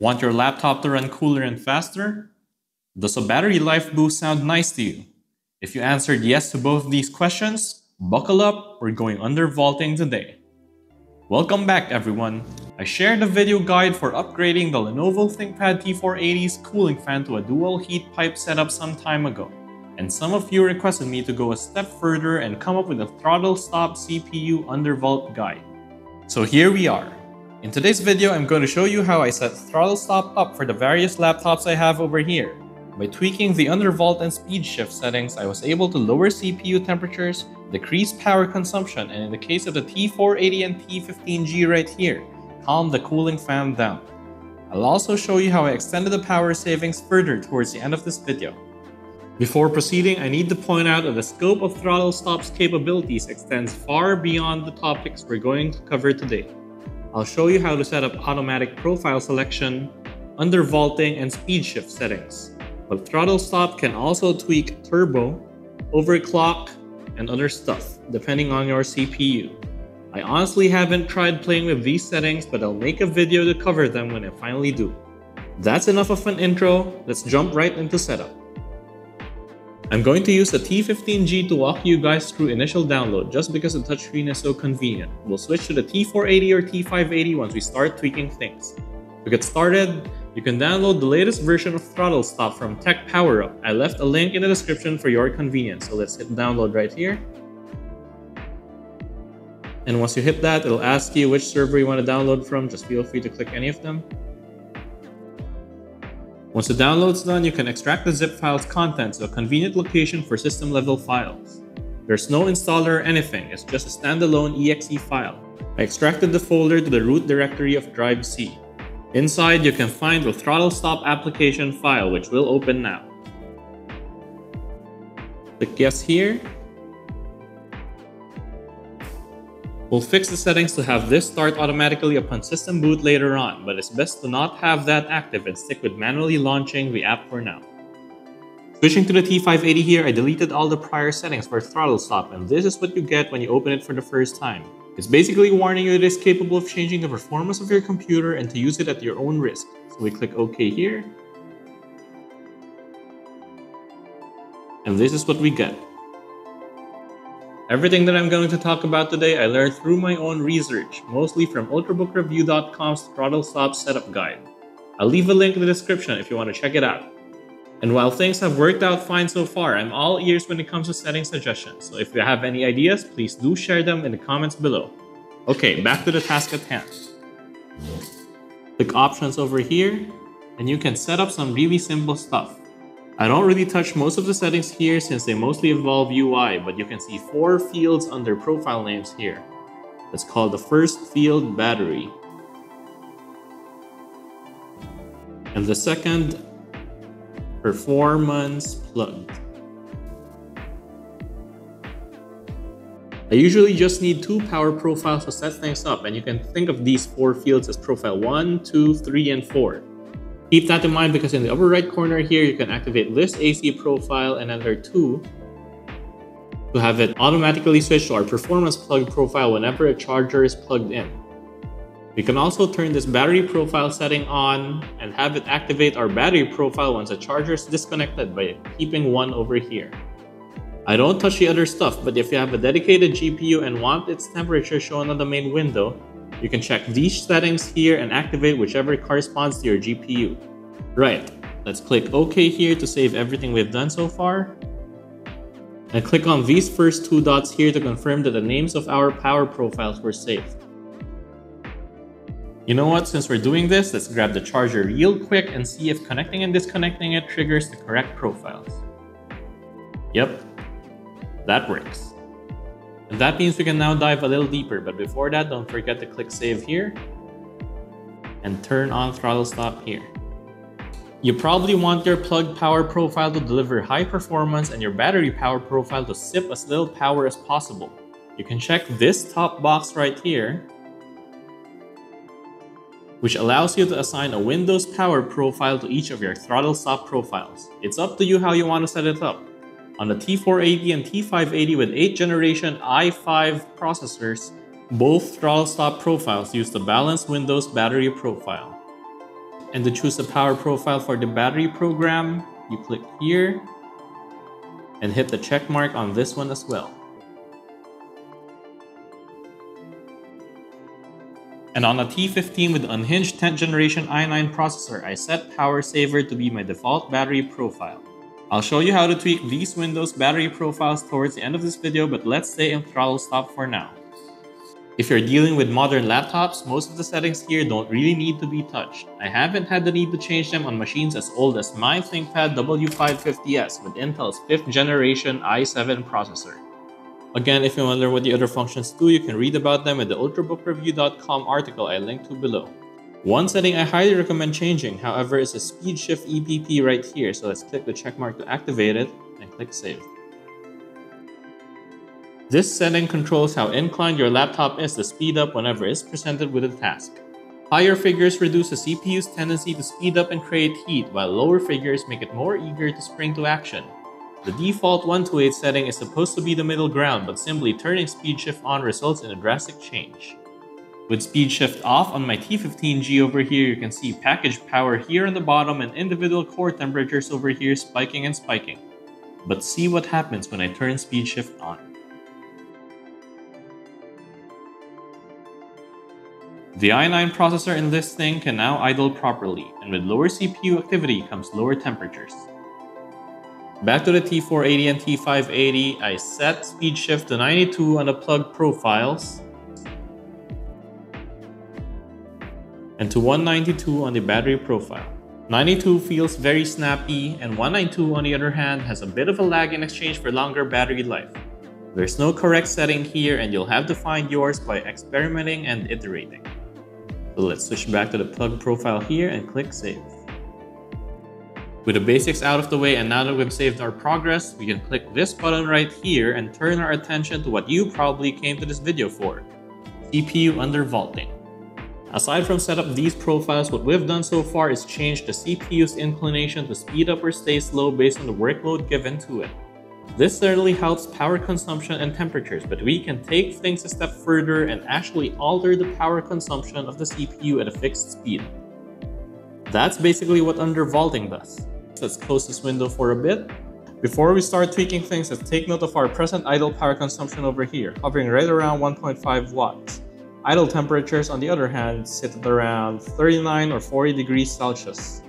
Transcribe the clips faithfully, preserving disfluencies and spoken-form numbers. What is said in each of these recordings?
Want your laptop to run cooler and faster? Does a battery life boost sound nice to you? If you answered yes to both these questions, buckle up, we're going undervolting today. Welcome back everyone! I shared a video guide for upgrading the Lenovo ThinkPad T four eighty's cooling fan to a dual heat pipe setup some time ago, and some of you requested me to go a step further and come up with a throttle stop C P U undervolt guide. So here we are. In today's video, I'm going to show you how I set throttle stop up for the various laptops I have over here. By tweaking the undervolt and speed shift settings, I was able to lower C P U temperatures, decrease power consumption, and in the case of the T four eighty and T fifteen G right here, calm the cooling fan down. I'll also show you how I extended the power savings further towards the end of this video. Before proceeding, I need to point out that the scope of ThrottleStop's capabilities extends far beyond the topics we're going to cover today. I'll show you how to set up automatic profile selection, undervolting, and speed shift settings. But ThrottleStop can also tweak turbo, overclock, and other stuff, depending on your C P U. I honestly haven't tried playing with these settings, but I'll make a video to cover them when I finally do. That's enough of an intro, let's jump right into setup. I'm going to use the T fifteen G to walk you guys through initial download just because the touchscreen is so convenient. We'll switch to the T four eighty or T five eighty once we start tweaking things. To get started, you can download the latest version of ThrottleStop from TechPowerUp. I left a link in the description for your convenience, so let's hit download right here. And once you hit that, it'll ask you which server you want to download from. Just feel free to click any of them. Once the download's done, you can extract the zip file's contents to a convenient location for system level files. There's no installer or anything, it's just a standalone E X E file. I extracted the folder to the root directory of drive C. Inside, you can find the ThrottleStop application file, which we'll open now. Click yes here. We'll fix the settings to have this start automatically upon system boot later on, but it's best to not have that active and stick with manually launching the app for now. Switching to the T five eighty here, I deleted all the prior settings for ThrottleStop, and this is what you get when you open it for the first time. It's basically warning you it is capable of changing the performance of your computer and to use it at your own risk. So we click OK here. And this is what we get. Everything that I'm going to talk about today, I learned through my own research, mostly from ultrabook review dot com's ThrottleStop setup guide. I'll leave a link in the description if you want to check it out. And while things have worked out fine so far, I'm all ears when it comes to setting suggestions, so if you have any ideas, please do share them in the comments below. Okay, back to the task at hand. Click options over here, and you can set up some really simple stuff. I don't really touch most of the settings here since they mostly involve U I, but you can see four fields under profile names here. Let's call the first field battery. And the second, performance plugged. I usually just need two power profiles to set things up, and you can think of these four fields as profile one, two, three, and four. Keep that in mind because in the upper right corner here, you can activate list A C profile and enter two to have it automatically switch to our performance plug profile whenever a charger is plugged in. We can also turn this battery profile setting on and have it activate our battery profile once a charger is disconnected by keeping one over here. I don't touch the other stuff, but if you have a dedicated G P U and want its temperature shown on the main window, you can check these settings here and activate whichever corresponds to your G P U. Right, let's click OK here to save everything we've done so far. And click on these first two dots here to confirm that the names of our power profiles were saved. You know what, since we're doing this, let's grab the charger real quick and see if connecting and disconnecting it triggers the correct profiles. Yep, that works. And that means we can now dive a little deeper, but before that, don't forget to click save here and turn on throttle stop here. You probably want your plug power profile to deliver high performance and your battery power profile to sip as little power as possible. You can check this top box right here, which allows you to assign a Windows power profile to each of your throttle stop profiles. It's up to you how you want to set it up. On the T four eighty and T five eighty with eighth generation i five processors, both throttle stop profiles use the balanced Windows battery profile. and to choose the power profile for the battery program, you click here and hit the check mark on this one as well. And on a T fifteen with unhinged tenth generation i nine processor, I set Power Saver to be my default battery profile. I'll show you how to tweak these Windows battery profiles towards the end of this video, but let's stay in ThrottleStop for now. If you're dealing with modern laptops, most of the settings here don't really need to be touched. I haven't had the need to change them on machines as old as my ThinkPad W five fifty S with Intel's fifth generation i seven processor. Again, if you wonder what the other functions do, you can read about them in the ultrabook review dot com article I linked to below. One setting I highly recommend changing, however, is the Speed Shift E P P right here, so let's click the check mark to activate it and click Save. This setting controls how inclined your laptop is to speed up whenever it's presented with a task. Higher figures reduce the C P U's tendency to speed up and create heat, while lower figures make it more eager to spring to action. The default one to eight setting is supposed to be the middle ground, but simply turning Speed Shift on results in a drastic change. With Speed Shift off on my T fifteen G over here, you can see package power here on the bottom and individual core temperatures over here spiking and spiking. But see what happens when I turn Speed Shift on. The i nine processor in this thing can now idle properly, and with lower C P U activity comes lower temperatures. Back to the T four eighty and T five eighty, I set Speed Shift to ninety-two on the plugged profiles and to one ninety-two on the battery profile. ninety-two feels very snappy, and one ninety-two on the other hand has a bit of a lag in exchange for longer battery life. There's no correct setting here, and you'll have to find yours by experimenting and iterating. So let's switch back to the plugged profile here and click Save. With the basics out of the way, and now that we've saved our progress, we can click this button right here and turn our attention to what you probably came to this video for, C P U undervolting. Aside from setting up these profiles, what we've done so far is change the C P U's inclination to speed up or stay slow based on the workload given to it. This certainly helps power consumption and temperatures, but we can take things a step further and actually alter the power consumption of the C P U at a fixed speed. That's basically what undervolting does. Let's close this window for a bit. Before we start tweaking things, let's take note of our present idle power consumption over here, hovering right around one point five watts. Idle temperatures, on the other hand, sit at around thirty-nine or forty degrees Celsius.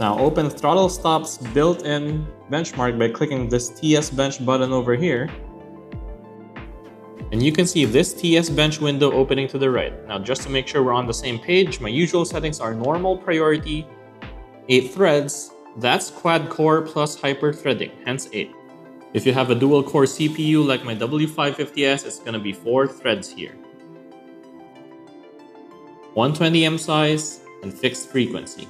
Now open ThrottleStop's built-in benchmark by clicking this T S Bench button over here. And you can see this T S Bench window opening to the right. Now, just to make sure we're on the same page, my usual settings are normal priority, eight threads, that's quad core plus hyper threading, hence eight. If you have a dual core C P U like my W five fifty S, it's gonna be four threads here. one twenty M size and fixed frequency.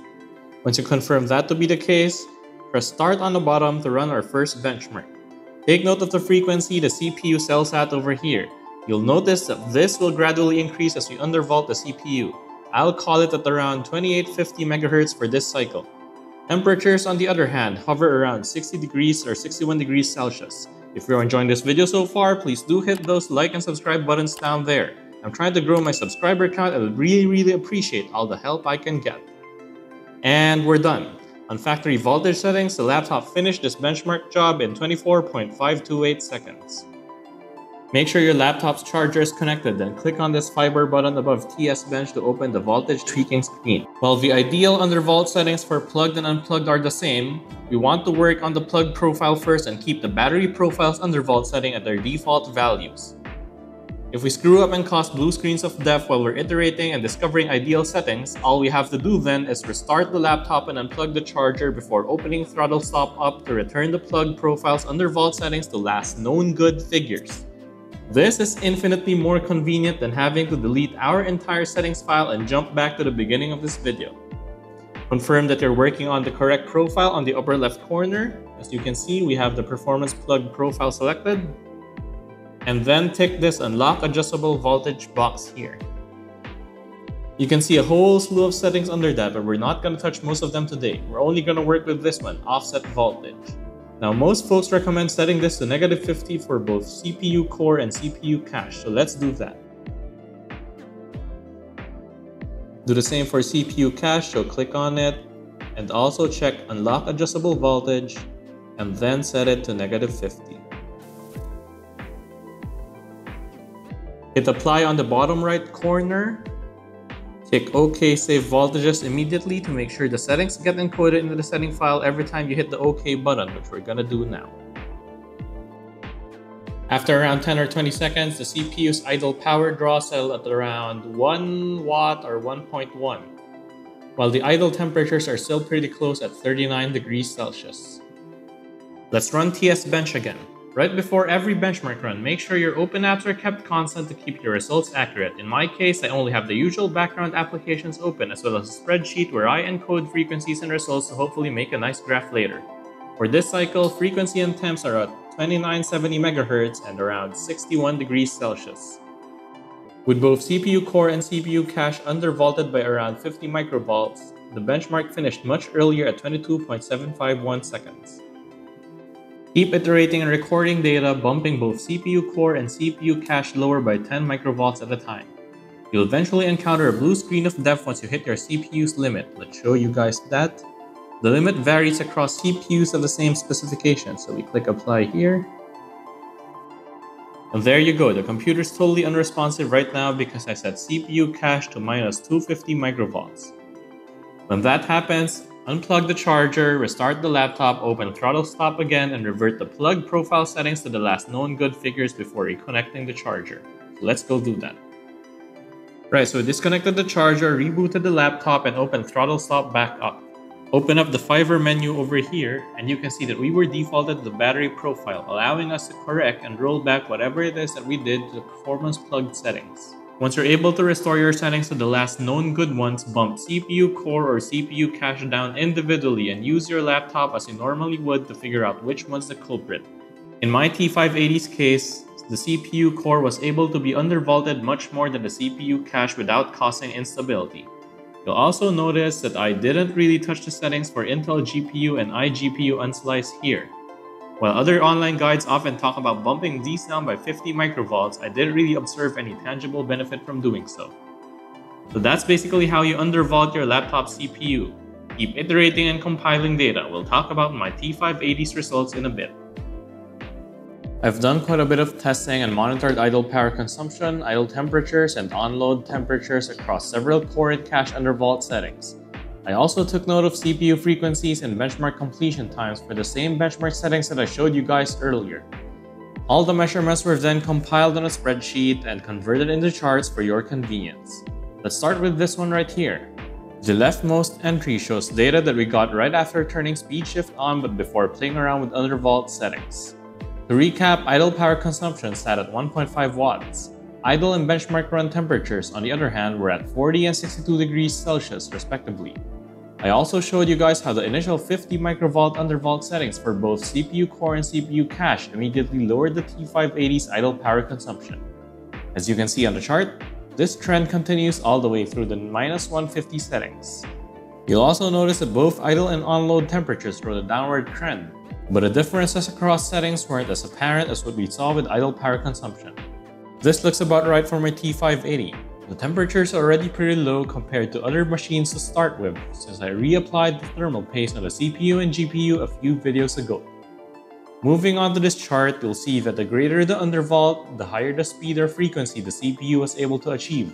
Once you confirm that to be the case, press start on the bottom to run our first benchmark. Take note of the frequency the C P U sells at over here. You'll notice that this will gradually increase as we undervolt the C P U. I'll call it at around twenty-eight fifty megahertz for this cycle. Temperatures, on the other hand, hover around sixty degrees or sixty-one degrees Celsius. If you're enjoying this video so far, please do hit those like and subscribe buttons down there. I'm trying to grow my subscriber count and would really, really appreciate all the help I can get. And we're done. On factory voltage settings, the laptop finished this benchmark job in twenty-four point five two eight seconds. Make sure your laptop's charger is connected, then click on this fiber button above T S Bench to open the voltage tweaking screen. While the ideal undervolt settings for plugged and unplugged are the same, we want to work on the plugged profile first and keep the battery profile's undervolt setting at their default values. If we screw up and cause blue screens of death while we're iterating and discovering ideal settings, all we have to do then is restart the laptop and unplug the charger before opening ThrottleStop up to return the plugged profile's undervolt settings to last known good figures. This is infinitely more convenient than having to delete our entire settings file and jump back to the beginning of this video. Confirm that you're working on the correct profile on the upper left corner. As you can see, we have the performance plugged profile selected. And then tick this Unlock Adjustable Voltage box here. You can see a whole slew of settings under that, but we're not gonna touch most of them today. We're only gonna work with this one, Offset Voltage. Now, most folks recommend setting this to negative fifty for both C P U core and C P U cache, so let's do that. Do the same for C P U cache, so click on it and also check unlock adjustable voltage and then set it to negative fifty. Hit apply on the bottom right corner. Click OK, save voltages immediately to make sure the settings get encoded into the setting file every time you hit the OK button, which we're gonna do now. After around ten or twenty seconds, the C P U's idle power draw settled at around one watt or one point one, while the idle temperatures are still pretty close at thirty-nine degrees Celsius. Let's run T S Bench again. Right before every benchmark run, make sure your open apps are kept constant to keep your results accurate. In my case, I only have the usual background applications open, as well as a spreadsheet where I encode frequencies and results to hopefully make a nice graph later. For this cycle, frequency and temps are at twenty-nine seventy megahertz and around sixty-one degrees Celsius. With both C P U core and C P U cache undervolted by around fifty microvolts, the benchmark finished much earlier at twenty-two point seven five one seconds. Keep iterating and recording data, bumping both C P U core and C P U cache lower by ten microvolts at a time. You'll eventually encounter a blue screen of death once you hit your C P U's limit. Let's show you guys that. The limit varies across C P Us of the same specification, so we click apply here. And there you go, the computer's totally unresponsive right now because I set C P U cache to minus two hundred fifty microvolts. When that happens, unplug the charger, restart the laptop, open ThrottleStop again, and revert the plug profile settings to the last known good figures before reconnecting the charger. So let's go do that. Right, so we disconnected the charger, rebooted the laptop, and opened ThrottleStop back up. Open up the Fiverr menu over here, and you can see that we were defaulted to the battery profile, allowing us to correct and roll back whatever it is that we did to the performance plugged settings. Once you're able to restore your settings to the last known good ones, bump C P U core or C P U cache down individually and use your laptop as you normally would to figure out which one's the culprit. In my T five eighty's case, the C P U core was able to be undervolted much more than the C P U cache without causing instability. You'll also notice that I didn't really touch the settings for Intel G P U and iGPU unsliced here. While other online guides often talk about bumping these down by fifty microvolts, I didn't really observe any tangible benefit from doing so. So that's basically how you undervolt your laptop C P U. Keep iterating and compiling data. We'll talk about my T five eighty's results in a bit. I've done quite a bit of testing and monitored idle power consumption, idle temperatures, and on-load temperatures across several core and cache undervolt settings. I also took note of C P U frequencies and benchmark completion times for the same benchmark settings that I showed you guys earlier. All the measurements were then compiled on a spreadsheet and converted into charts for your convenience. Let's start with this one right here. The leftmost entry shows data that we got right after turning Speed Shift on but before playing around with undervolt settings. To recap, idle power consumption sat at one point five watts. Idle and benchmark run temperatures, on the other hand, were at forty and sixty-two degrees Celsius, respectively. I also showed you guys how the initial fifty microvolt undervolt settings for both C P U core and C P U cache immediately lowered the T five eighty's idle power consumption. As you can see on the chart, this trend continues all the way through the minus one fifty settings. You'll also notice that both idle and on-load temperatures were the downward trend, but the differences across settings weren't as apparent as what we saw with idle power consumption. This looks about right for my T five eighty. The temperature's already pretty low compared to other machines to start with, since I reapplied the thermal paste on the C P U and G P U a few videos ago. Moving on to this chart, you'll see that the greater the undervolt, the higher the speed or frequency the C P U was able to achieve.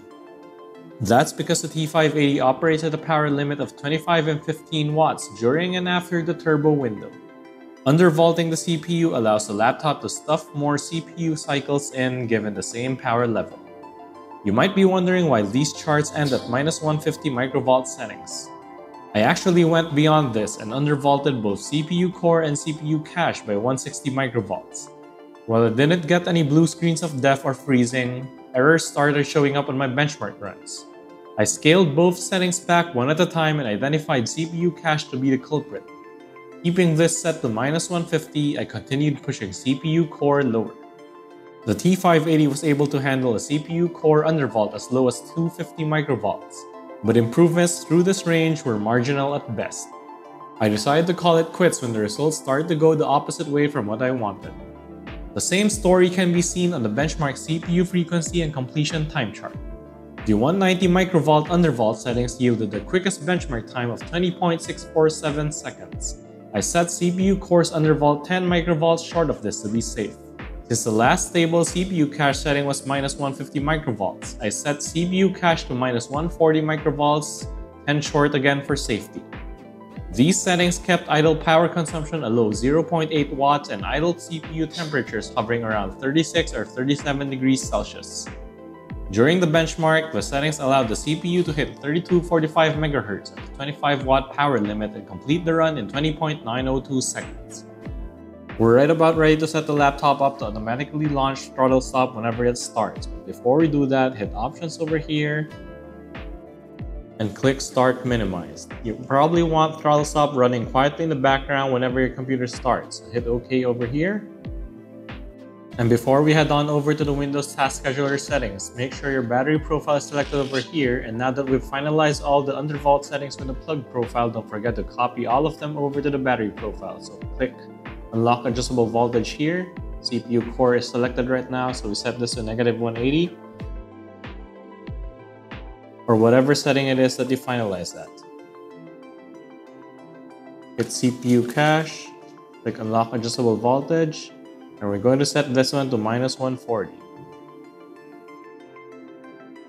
That's because the T five eighty operates at a power limit of twenty-five and fifteen watts during and after the turbo window. Undervolting the C P U allows the laptop to stuff more C P U cycles in given the same power level. You might be wondering why these charts end at minus one hundred fifty microvolt settings. I actually went beyond this and undervolted both C P U core and C P U cache by one hundred sixty microvolts. While I didn't get any blue screens of death or freezing, errors started showing up on my benchmark runs. I scaled both settings back one at a time and identified C P U cache to be the culprit. Keeping this set to minus one hundred fifty, I continued pushing C P U core lower. The T five eighty was able to handle a C P U core undervolt as low as two hundred fifty microvolts, but improvements through this range were marginal at best. I decided to call it quits when the results started to go the opposite way from what I wanted. The same story can be seen on the benchmark C P U frequency and completion time chart. The one ninety microvolt undervolt settings yielded the quickest benchmark time of twenty point six four seven seconds. I set C P U cores undervolt ten microvolts short of this to be safe. Since the last stable C P U cache setting was minus one hundred fifty microvolts, I set C P U cache to minus one hundred forty microvolts and short again for safety. These settings kept idle power consumption a low zero point eight watts and idle C P U temperatures hovering around thirty-six or thirty-seven degrees Celsius. During the benchmark, the settings allowed the C P U to hit thirty-two forty-five megahertz at the twenty-five watt power limit and complete the run in twenty point nine oh two seconds. We're right about ready to set the laptop up to automatically launch ThrottleStop whenever it starts. But before we do that, hit Options over here and click Start Minimized. You probably want ThrottleStop running quietly in the background whenever your computer starts. Hit OK over here. And before we head on over to the Windows Task Scheduler settings, make sure your battery profile is selected over here. And now that we've finalized all the undervolt settings with the plug profile, don't forget to copy all of them over to the battery profile. So click Unlock adjustable voltage here. C P U core is selected right now, so we set this to negative one eighty. Or whatever setting it is that you finalize at. Hit C P U cache, click Unlock adjustable voltage, and we're going to set this one to minus one forty.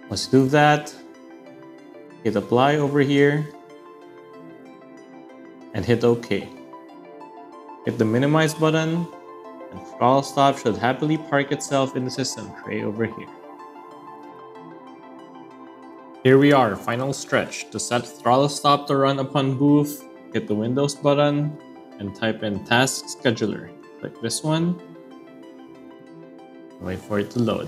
Let's do that. Hit Apply over here, and hit OK. Hit the minimize button, and ThrottleStop should happily park itself in the system tray over here. Here we are, final stretch. To set ThrottleStop to run upon booth, hit the Windows button and type in Task Scheduler. Click this one. Wait for it to load.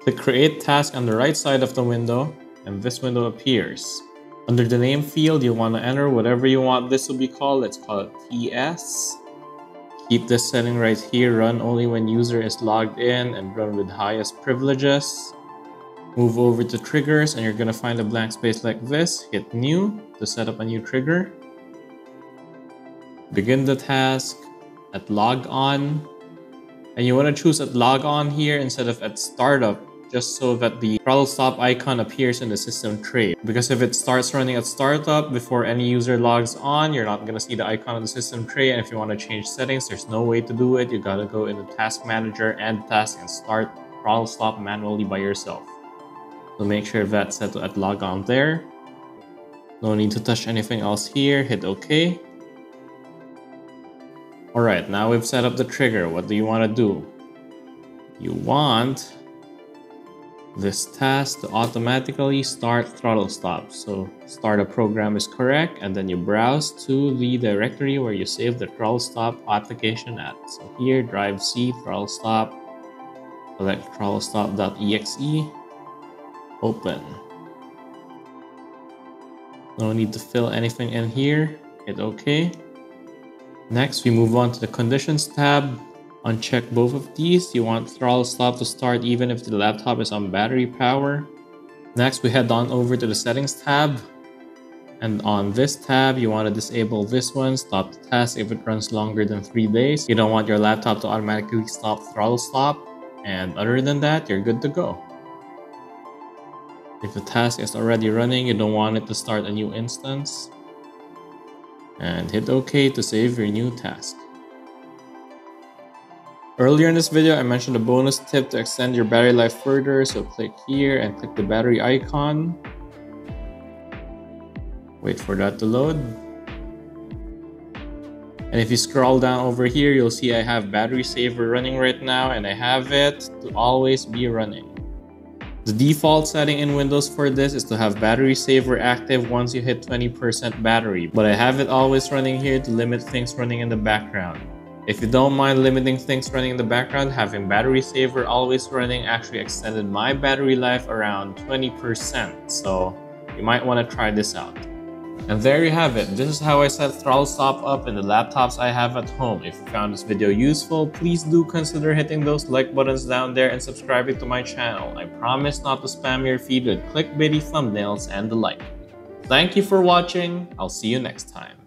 Click Create Task on the right side of the window, and this window appears. Under the name field, you want to enter whatever you want this to be called. Let's call it T S. Keep this setting right here. Run only when user is logged in and run with highest privileges. Move over to triggers and you're going to find a blank space like this. Hit new to set up a new trigger. Begin the task at log on. And you want to choose at log on here instead of at startup, just so that the ThrottleStop icon appears in the system tray. Because if it starts running at startup before any user logs on, you're not going to see the icon on the system tray. And if you want to change settings, there's no way to do it. You got to go into Task Manager and Task and start ThrottleStop manually by yourself. So make sure that's set to at log on there. No need to touch anything else here. Hit OK. Alright, now we've set up the trigger. What do you want to do? You want this task to automatically start ThrottleStop. So start a program is correct, and then you browse to the directory where you save the ThrottleStop application at. So here, drive C, ThrottleStop, select ThrottleStop.exe, open. No need to fill anything in here. Hit OK. Next, we move on to the Conditions tab. Uncheck both of these. You want ThrottleStop to start even if the laptop is on battery power. Next, we head on over to the Settings tab. And on this tab, you want to disable this one. Stop the task if it runs longer than three days. You don't want your laptop to automatically stop ThrottleStop. And other than that, you're good to go. If the task is already running, you don't want it to start a new instance. And hit OK to save your new task. Earlier in this video, I mentioned a bonus tip to extend your battery life further, so click here and click the battery icon. Wait for that to load. And if you scroll down over here, you'll see I have battery saver running right now, and I have it to always be running. The default setting in Windows for this is to have battery saver active once you hit twenty percent battery, but I have it always running here to limit things running in the background. If you don't mind limiting things running in the background, having battery saver always running actually extended my battery life around twenty percent, so you might want to try this out. And there you have it. This is how I set ThrottleStop up in the laptops I have at home. If you found this video useful, please do consider hitting those like buttons down there and subscribing to my channel. I promise not to spam your feed with clickbaity thumbnails and the like. Thank you for watching. I'll see you next time.